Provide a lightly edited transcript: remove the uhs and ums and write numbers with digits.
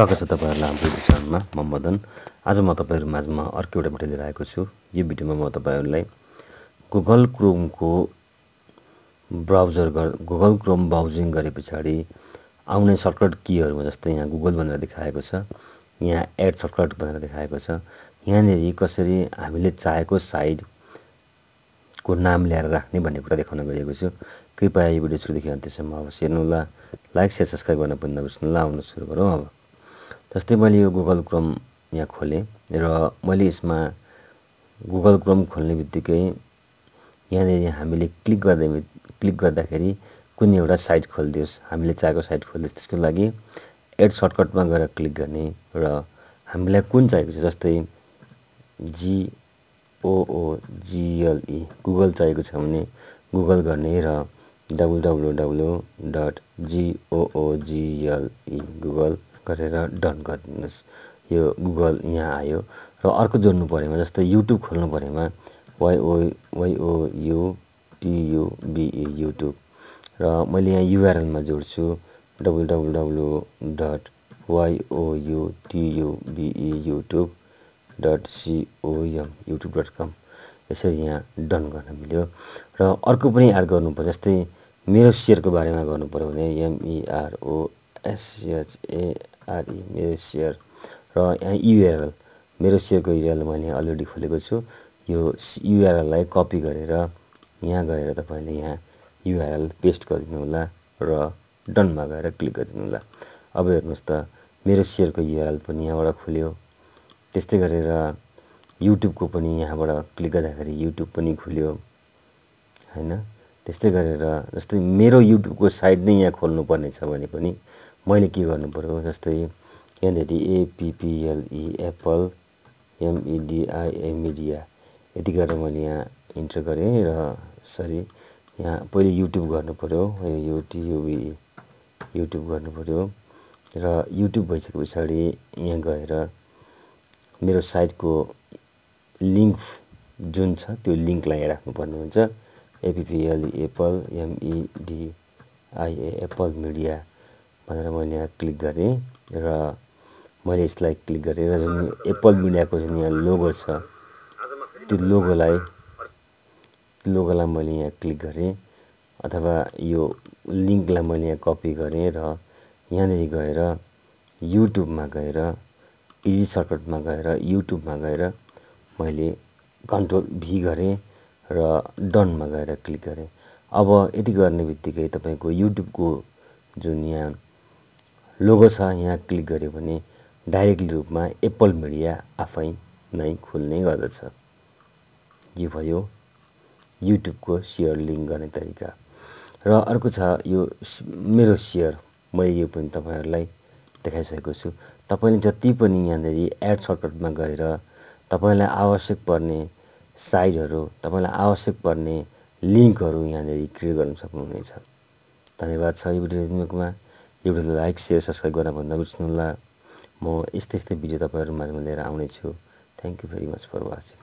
स्वागत छ तपाईहरुलाई हाम्रो च्यानलमा म मदन आज म तपाईहरु माझमा अर्को एउटा भिडियो लिएर आएको छु यो भिडियोमा म तपाईहरुलाई Google Chrome को ब्राउजर Google Chrome ब्राउजिङ गरेपछि आउने सर्टकट कीहरु जस्तै यहाँ Google भनेर देखाएको छ यहाँ एड सर्टकट भनेर देखाएको छ यहाँ नेरी कसरी हामीले चाहेको साइड को नाम ल्याएर राख्ने भन्ने कुरा देखाउन गएको छु कृपया यो भिडियो सुरु देखि अन्त्यसम्म अवश्य हेर्नुहोला लाइक शेयर सब्स्क्राइब गर्न पनि नबिर्सनु होला आउनु सुरु गरौँ अब जस्तै मैले यो Google Chrome यहाँ खोले र मैले यसमा Google Chrome खोल्ने बित्तिकै यहाँ नेरी हामीले क्लिक गर्दाखेरि कुनै एउटा साइट खोल्दियोस् हामीले चाहेको साइट खोल्दियोस् त्यसको लागि एड सर्टकटमा गएर क्लिक गर्ने र हामीलाई कुन चाहिएको छ जस्तै GOOGLE गुगल चाहिएको छ भने गुगल गर्ने र www.google गुगल गरेर डन गर्दिनुस् यो गुगल यहाँ आयो र अर्को जोड्नु परेमा जस्तै YouTube खोल्नु परेमा YOUTUBE YouTube र मैले यहाँ URL मा जोड्छु www.youtubeyoutube.com youtube.com यसरी यहाँ डन गर्न मिल्यो र अर्को पनि एड गर्नु पर्छ जस्तै मेरो शेयर को बारेमा गर्नु पर्यो भने MEROSHARE मेरो शेयर र यहाँ URL मेरो शेयर को URL मैले अलरेडी खोलेको छु यो URL लाई कपी गरेर यहाँ गएर तपाईले यहाँ URL पेस्ट गरिदिनु होला र डन मा गएर क्लिक गरिदिनु होला अब हेर्नुस् त मेरो शेयर को URL पनि यहाँबाट खुल्यो त्यस्तै गरेर YouTube को पनि यहाँबाट क्लिक गर्दाखेरि YouTube पनि खुल्यो हैन त्यस्तै गरेर जस्तै मेरो YouTube को साइट नै यहाँ खोल्नु पर्ने छ भने पनि मैले के गर्नु पर्यो जस्तै यहाँ नेरी APPLE Apple MEDIA यति गरेर मैले यहाँ इन्टर गरे र सरी यहाँ पहिले YouTube गर्नु पर्यो YouTube गर्नु पर्यो र YouTube भइसकेपछि यहाँ गएर मेरो साइट को लिंक जुन छ त्यो लिंक लाई राख्नु पर्नु हुन्छ APPLE Apple MEDIA Apple media भनेर मैले यहाँ क्लिक गरे र मैले यसलाई क्लिक गरे र जुन एप्पल मिडिया को जुन यहाँ लोगो छ त्यो लोगोलाई मैले यहाँ क्लिक गरे अथवा यो लिंक लाई मैले यहाँ कपी गरे र यहाँ नेरी गएर YouTube मा गएर इजी सर्टकट मा गएर YouTube मा गएर मैले कन्ट्रोल भी गरे र डन मा गएर क्लिक गरे अब यति गर्ने बित्तिकै तपाईको YouTube को जुन यहाँ लोगो छ यहाँ क्लिक गरे भने डाइरेक्टली रूपमा एप्पल मिडिया आफै नै खुल्ने गर्दछ यो भयो YouTube को शेयर लिंक गर्ने तरिका र अर्को छ यो मेरो शेयर मैले यो पनि तपाईहरुलाई देखाइसकेको छु तपाईले जति पनि यहाँ नेरी एड सर्टकट मा गएर तपाईलाई आवश्यक पर्ने साइटहरु तपाईलाई आवश्यक पर्ने लिंकहरु यहाँ नेरी क्रिएट गर्न सक्नुहुनेछ धन्यवाद छ यो भिडियो हेर्नुकोमा यो भिडियोलाई लाइक शेयर सब्स्क्राइब गर्न नबिर्सनु होला म यस्तै भिडियो तपाईहरु माझमा लिएर आउने छु thank you very much for watching